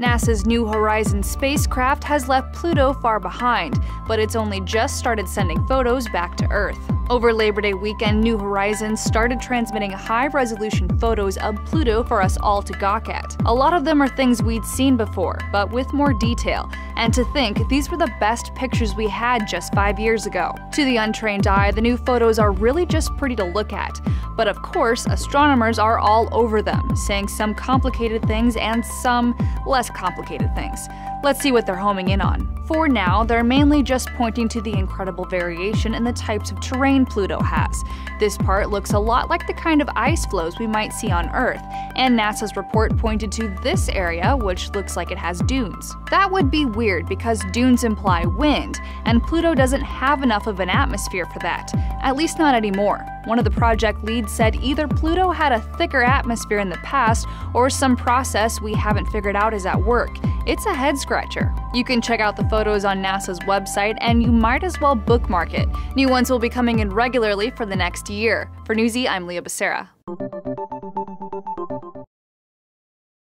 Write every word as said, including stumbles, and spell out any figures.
NASA's New Horizons spacecraft has left Pluto far behind, but it's only just started sending photos back to Earth. Over Labor Day weekend, New Horizons started transmitting high-resolution photos of Pluto for us all to gawk at. A lot of them are things we'd seen before, but with more detail. And to think, these were the best pictures we had just five years ago. To the untrained eye, the new photos are really just pretty to look at. But of course, astronomers are all over them, saying some complicated things and some less complicated things. Let's see what they're homing in on. For now, they're mainly just pointing to the incredible variation in the types of terrain Pluto has. This part looks a lot like the kind of ice flows we might see on Earth, and NASA's report pointed to this area, which looks like it has dunes. That would be weird because dunes imply wind, and Pluto doesn't have enough of an atmosphere for that, at least not anymore. One of the project leads said either Pluto had a thicker atmosphere in the past or some process we haven't figured out is at work. It's a head-scratcher. You can check out the photos on NASA's website, and you might as well bookmark it. New ones will be coming in regularly for the next year. For Newsy, I'm Leah Becerra.